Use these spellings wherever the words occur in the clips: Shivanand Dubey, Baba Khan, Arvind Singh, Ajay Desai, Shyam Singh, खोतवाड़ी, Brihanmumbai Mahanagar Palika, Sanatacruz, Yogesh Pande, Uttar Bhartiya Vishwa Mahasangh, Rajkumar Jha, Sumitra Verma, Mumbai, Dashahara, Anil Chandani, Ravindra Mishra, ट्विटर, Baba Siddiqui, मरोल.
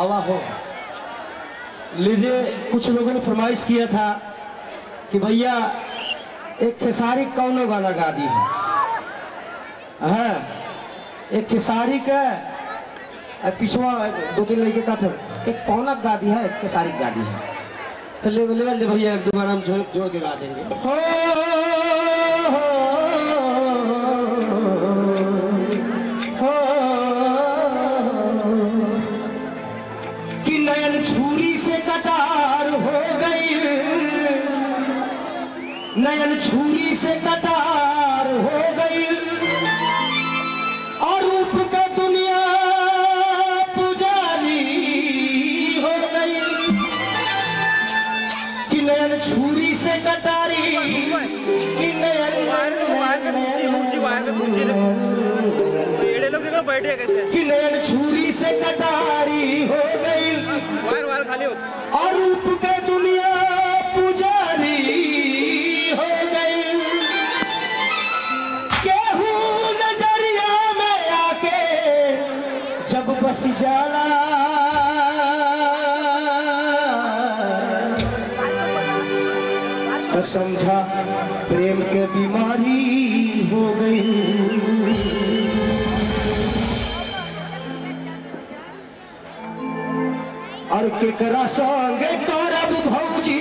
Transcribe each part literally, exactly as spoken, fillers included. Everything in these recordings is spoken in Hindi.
आवा हो। लीजिए, कुछ लोगों ने फरमाइश किया था कि भैया एक खेसारी कौनो गाना गा दी है, एक खेसारी का पिछवा दो तीन लड़के का था, एक पौनक गा दी है, एक खेसारी गा दी है, तो ले ले भैया एक दोबारा हम जोड़ जोड़ के गा देंगे। नयन छुरी से कतार हो गई और रूप का दुनिया पुजारी हो गई, कि नयन छुरी से कतारी, कि नयन कि नयन छुरी से कतारी हो गई और रूप का दुनिया पुजारी बस जाला, तो समझा प्रेम के बीमारी हो गई। और केकरा संग करब भौजी,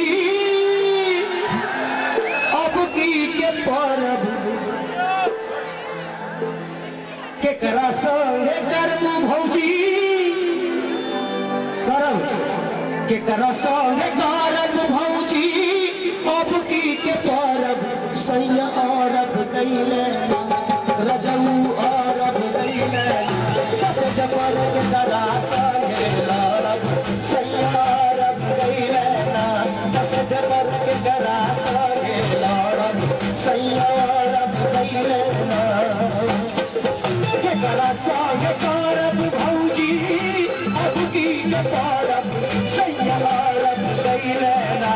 अब की के परब केकरा संग करब भौजी, के करसा है गारब भौजी, अब की के परब सैया अरब कैले, रजऊ अरब कैले, कस जबरब करसा है गारब सैया अरब कैले, कस जबरब करसा है गारब सैया अरब कैले, के करसा है गारब भौजी, अब की के परब सैयारब गई लेना,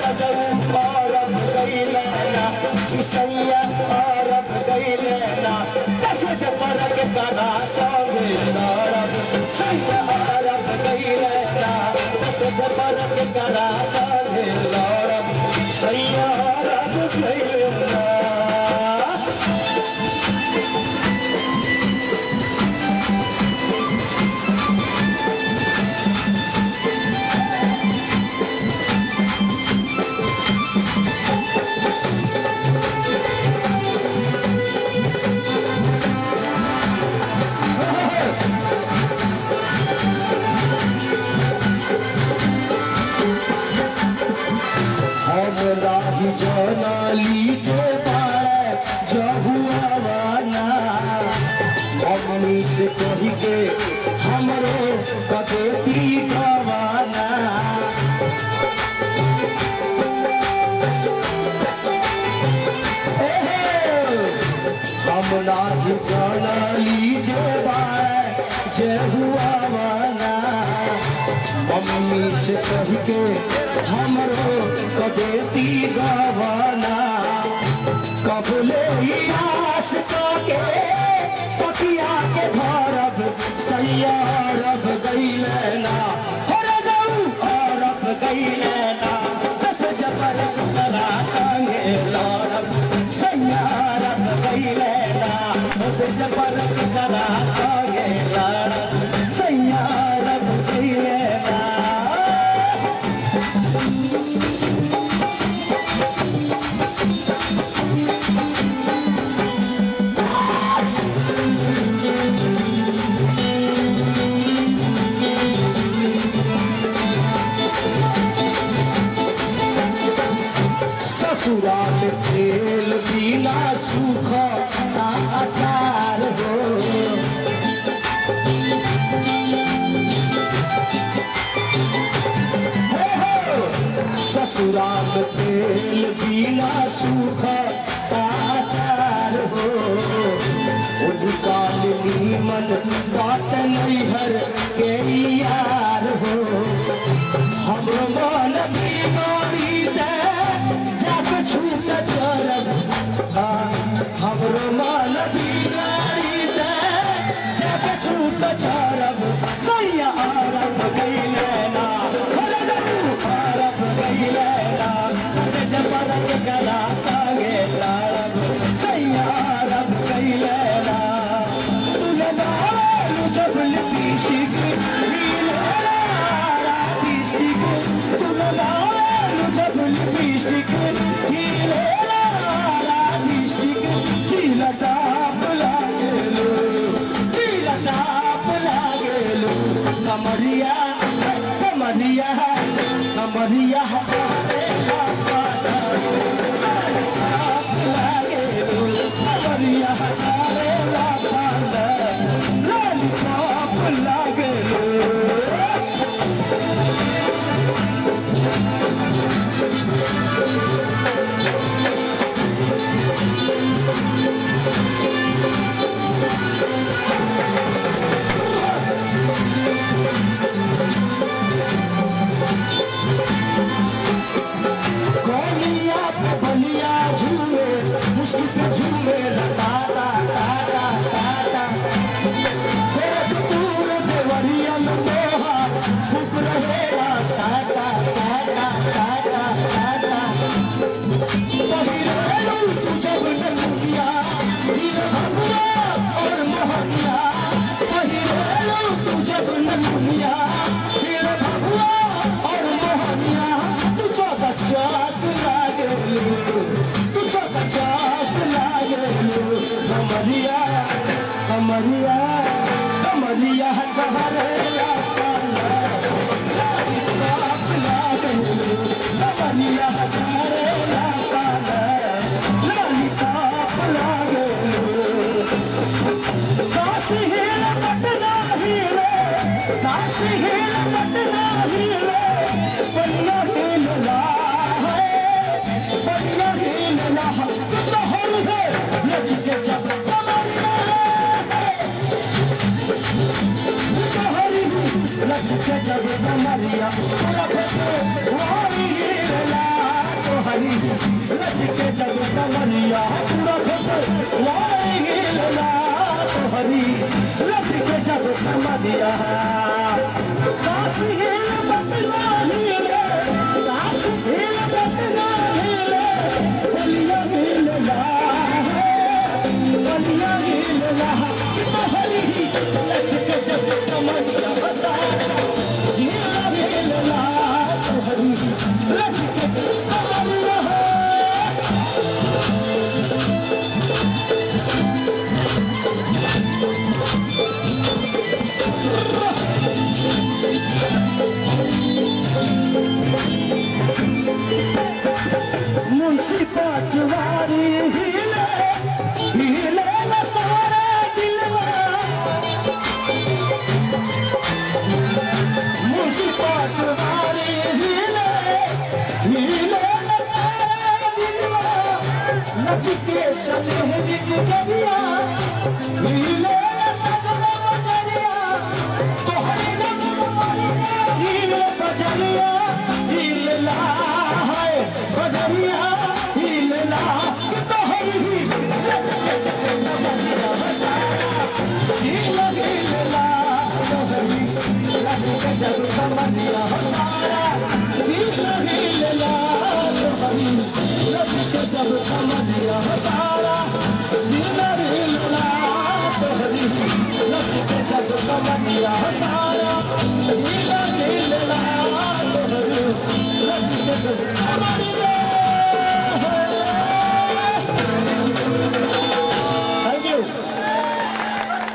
रजऊ अरब गई लेना, सैया अरब गई लेना, कस जबरक करा सारब सैया अरब गई लेना, कस जबरक करा सारब सैया अरब गई लेना। मम्मी से कह के हमरो कदेती गवाना, कबले ही आस के पतिया के धरब सैया अरब गई लेना, हो रजऊ अरब गई लेना, कस जबर करा संगे लड़ब सैया अरब गई लेना, कस जबर करा संगे लड़ब सैया अरब गई लेना। ससुराल तेल पीला सूख ना अचार हो, ससुराल तेल पीला सूख ना अचार हो, उनकाल नीमन बात नैहर के यार हो, हम मन बीमारी छूट चरब, हमरो मन बीमारी दे छूट चरब सैया अरब कमरिया कमरिया कमरिया कमरिया कमरिया कमरिया जब कमरिया हरी रच के जब कमरिया हरी रच के जब कमरिया मुंशी पटवारी हिले हिले न सारा दिलवा मुंशी पटवारी हिले हिले न सारा दिलवा नच के चले है बिगड़िया हिले सगरा बजलिया तोहरे रंग मारिया हिले बजलिया हिले ला है बजलिया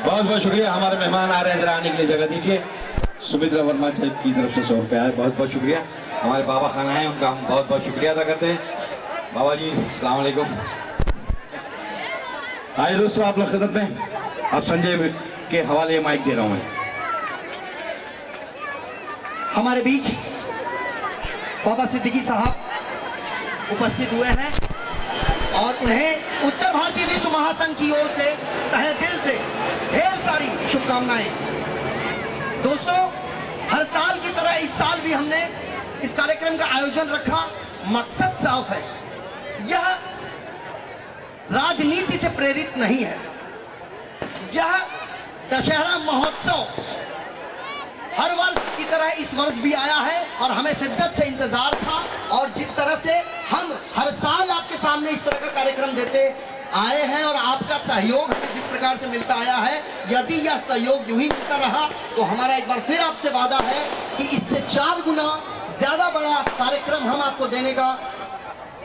बहुत बहुत शुक्रिया। हमारे मेहमान आ रहे हैं, जरा आने के लिए जगह दीजिए। सुमित्रा वर्मा जी की तरफ से सौ रुपया है, बहुत बहुत शुक्रिया। हमारे बाबा खान आए, उनका हम बहुत बहुत शुक्रिया अदा करते हैं। बाबा जी अस्सलाम वालेकुम। आइए दोस्तों आप लोग खिदमत में, अब संजय के हवाले माइक दे रहा हूँ मैं। हमारे बीच बाबा सिद्दीकी साहब उपस्थित हुए हैं और उन्हें उत्तर भारतीय विश्व महासंघ की ओर से तहे दिल से ढेर सारी शुभकामनाएं। दोस्तों हर साल की तरह इस साल भी हमने इस कार्यक्रम का आयोजन रखा। मकसद साफ है, यह राजनीति से प्रेरित नहीं है। यह दशहरा महोत्सव हर वर्ष की तरह इस वर्ष भी आया है और हमें शिद्दत से इंतजार था। और जिस तरह से हम हर साल आपके सामने इस तरह का कार्यक्रम देते आए हैं और आपका सहयोग हमें जिस प्रकार से मिलता आया है, यदि यह सहयोग यूं ही मिलता रहा तो हमारा एक बार फिर आपसे वादा है कि इससे चार गुना ज्यादा बड़ा कार्यक्रम हम आपको देने का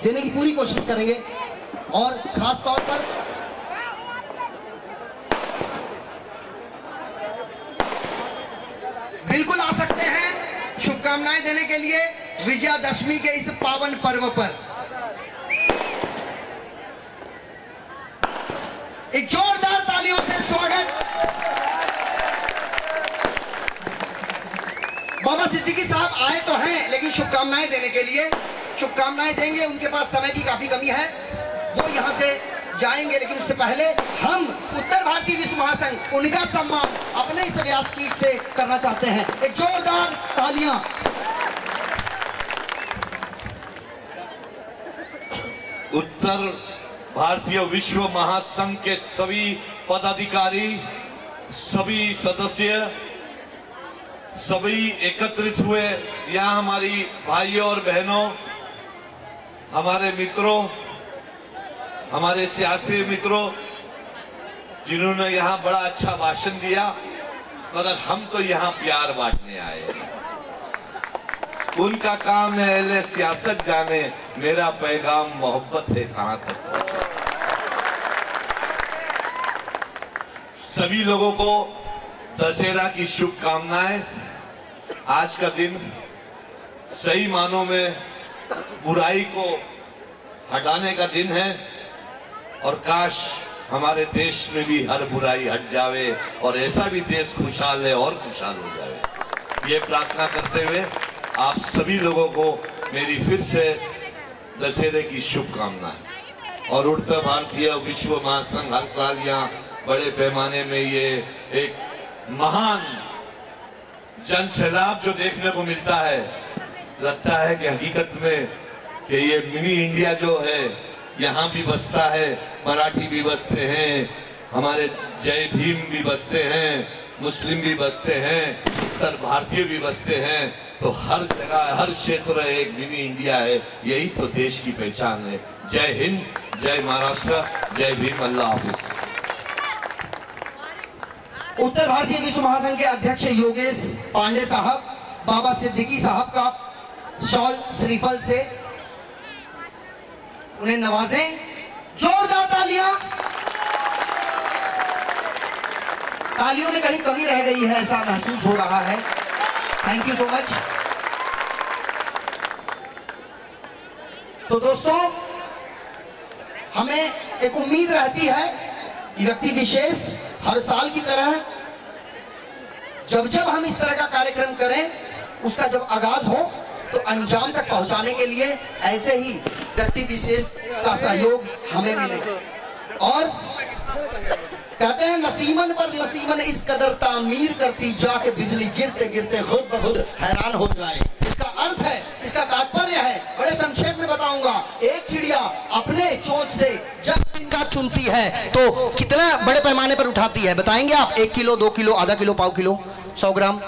देने की पूरी कोशिश करेंगे। और खास तौर पर बिल्कुल शुभकामनाएं देने के लिए विजयादशमी के इस पावन पर्व पर एक जोरदार तालियों से स्वागत बाबा सिद्दीकी साहब आए तो हैं लेकिन शुभकामनाएं देने के लिए शुभकामनाएं देंगे, उनके पास समय की काफी कमी है, वो यहाँ से जाएंगे, लेकिन उससे पहले हम उत्तर भारतीय विश्व महासंघ उनका सम्मान अपने इस व्यास पीठ से करना चाहते हैं। एक जोरदार तालियां। उत्तर भारतीय विश्व महासंघ के सभी पदाधिकारी, सभी सदस्य, सभी एकत्रित हुए यहाँ हमारी भाइयों और बहनों, हमारे मित्रों, हमारे सियासी मित्रों, जिन्होंने यहाँ बड़ा अच्छा भाषण दिया, मगर हम तो यहाँ प्यार बांटने आए हैं। उनका काम है ले सियासत जाने, मेरा पैगाम मोहब्बत है कहाँ तक पहुँचे। सभी लोगों को दशहरा की शुभकामनाएं। आज का दिन सही मानों में बुराई को हटाने का दिन है और काश हमारे देश में भी हर बुराई हट जावे और ऐसा भी देश खुशहाल है और खुशहाल हो जावे। ये प्रार्थना करते हुए आप सभी लोगों को मेरी फिर से दशहरे की शुभकामनाएं। और उत्तर भारतीय विश्व महासंघ हर साल यहाँ बड़े पैमाने में ये एक महान जन सैलाब जो देखने को मिलता है, लगता है कि हकीकत में कि ये मिनी इंडिया जो है यहाँ भी बसता है, मराठी भी बसते हैं, हमारे जय भीम भी बसते हैं, मुस्लिम भी बसते हैं, उत्तर भारतीय भी बसते हैं, तो हर जगह हर क्षेत्र एक मिनी इंडिया है। यही तो देश की पहचान है। जय हिंद, जय महाराष्ट्र, जय भीम, अल्लाह हाफिज। उत्तर भारतीय विश्व महासंघ के अध्यक्ष योगेश पांडे साहब बाबा सिद्दीकी साहब का शॉल श्रीफल से उन्हें नवाजें। जोरदार तालियां। तालियों में कहीं कमी रह गई है ऐसा महसूस हो रहा है। Thank you so much. तो दोस्तों, हमें एक उम्मीद रहती है कि व्यक्ति विशेष हर साल की तरह जब जब हम इस तरह का कार्यक्रम करें, उसका जब आगाज हो तो अंजाम तक पहुंचाने के लिए ऐसे ही व्यक्ति विशेष का सहयोग हमें मिले। और कहते हैं नसीमन पर नसीमन इस कदर तामीर करती जाके बिजली गिरते गिरते खुद ब खुद हैरान हो जाए। इसका अर्थ है, इसका तात्पर्य है, बड़े संक्षेप में बताऊंगा। एक चिड़िया अपने चोंच से जब पिंडा चुनती है तो कितना बड़े पैमाने पर उठाती है, बताएंगे आप? एक किलो, दो किलो, आधा किलो, पाव किलो, सौ ग्राम,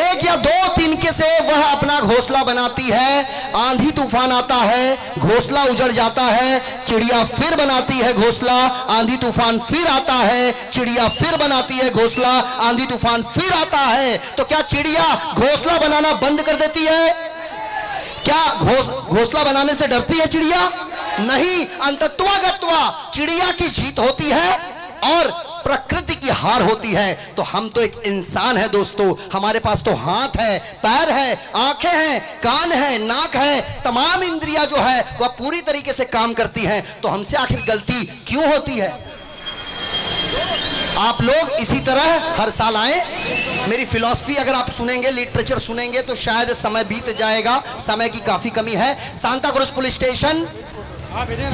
एक या दो तिनके से वह अपना घोंसला बनाती है। आंधी तूफान आता है, घोंसला उजड़ जाता है, चिड़िया फिर बनाती है घोंसला। आंधी तूफान फिर आता है, चिड़िया फिर बनाती है घोंसला। आंधी तूफान फिर आता है, तो क्या चिड़िया घोंसला बनाना बंद कर देती है? क्या घोंसला बनाने से डरती है चिड़िया? नहीं। अंतत्वा गत्वा चिड़िया की जीत होती है और प्रकृति की हार होती है। तो हम तो एक इंसान है दोस्तों, हमारे पास तो हाथ है, पैर है, आंखें हैं, कान है, नाक है, तमाम इंद्रियां जो है वह पूरी तरीके से काम करती हैं। तो हमसे आखिर गलती क्यों होती है? आप लोग इसी तरह हर साल आए। मेरी फिलॉसफी अगर आप सुनेंगे, लिटरेचर सुनेंगे, तो शायद समय बीत जाएगा। समय की काफी कमी है। सांताक्रूज पुलिस स्टेशन,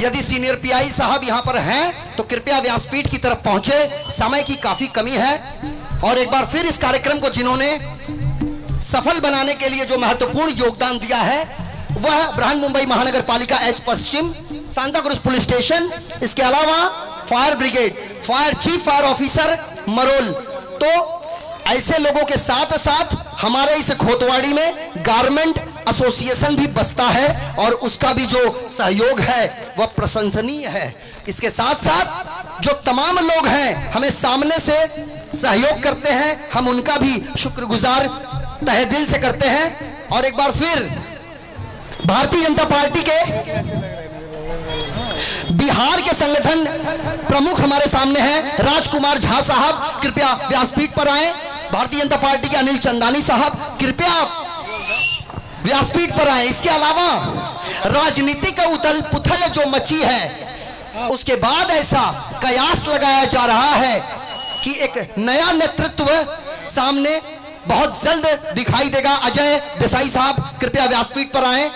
यदि सीनियर पीआई साहब यहाँ पर हैं तो कृपया व्यासपीठ की तरफ पहुंचे, समय की काफी कमी है। और एक बार फिर इस कार्यक्रम को जिन्होंने सफल बनाने के लिए जो महत्वपूर्ण योगदान दिया है वह बृहन्मुंबई महानगर पालिका एच पश्चिम, सांताक्रूज पुलिस स्टेशन, इसके अलावा fire brigade, fire chief fire officer मरोल। तो ऐसे लोगों के साथ साथ हमारे इस खोतवाड़ी में गारमेंट एसोसिएशन भी बसता है और उसका भी जो सहयोग है वह प्रशंसनीय है। इसके साथ साथ जो तमाम लोग हैं हमें सामने से सहयोग करते हैं, हम उनका भी शुक्रगुजार तहे दिल से करते हैं। और एक बार फिर भारतीय जनता पार्टी के बिहार के संगठन प्रमुख हमारे सामने हैं राजकुमार झा साहब, कृपया व्यासपीठ पर आए। भारतीय जनता पार्टी के अनिल चंदानी साहब, कृपया आप व्यासपीठ पर आए। इसके अलावा राजनीति का उथल पुथल जो मची है, उसके बाद ऐसा कयास लगाया जा रहा है कि एक नया नेतृत्व सामने बहुत जल्द दिखाई देगा। अजय देसाई साहब कृपया व्यासपीठ पर आए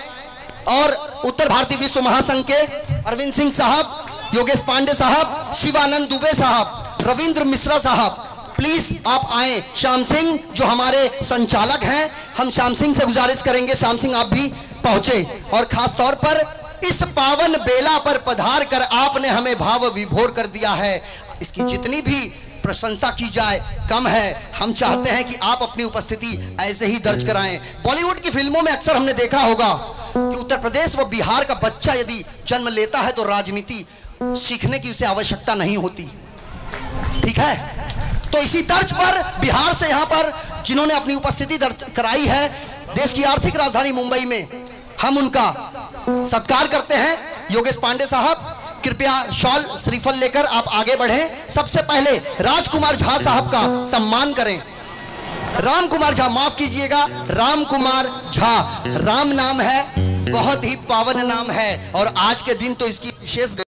और उत्तर भारतीय विश्व महासंघ के अरविंद सिंह साहब, योगेश पांडे साहब, शिवानंद दुबे साहब, रविंद्र मिश्रा साहब, प्लीज आप आए। श्याम सिंह जो हमारे संचालक हैं, हम श्याम सिंह से गुजारिश करेंगे, श्याम सिंह आप भी पहुंचे और खास तौर पर इस पावन बेला पर पधार कर आपने हमें भाव विभोर कर दिया है। इसकी जितनी भी प्रशंसा की जाए कम है। हम चाहते हैं कि आप अपनी उपस्थिति ऐसे ही दर्ज कराएं। बॉलीवुड की फिल्मों में अक्सर हमने देखा होगा कि उत्तर प्रदेश व बिहार का बच्चा यदि जन्म लेता है तो राजनीति सीखने की उसे आवश्यकता नहीं होती, ठीक है। तो इसी तर्ज पर बिहार से यहाँ पर जिन्होंने अपनी उपस्थिति दर्ज कराई है, देश की आर्थिक राजधानी मुंबई में, हम उनका सत्कार करते हैं। योगेश पांडे साहब कृपया शॉल श्रीफल लेकर आप आगे बढ़ें। सबसे पहले राजकुमार झा साहब का सम्मान करें। राम कुमार झा, माफ कीजिएगा, राम कुमार झा, राम नाम है, बहुत ही पावन नाम है और आज के दिन तो इसकी विशेष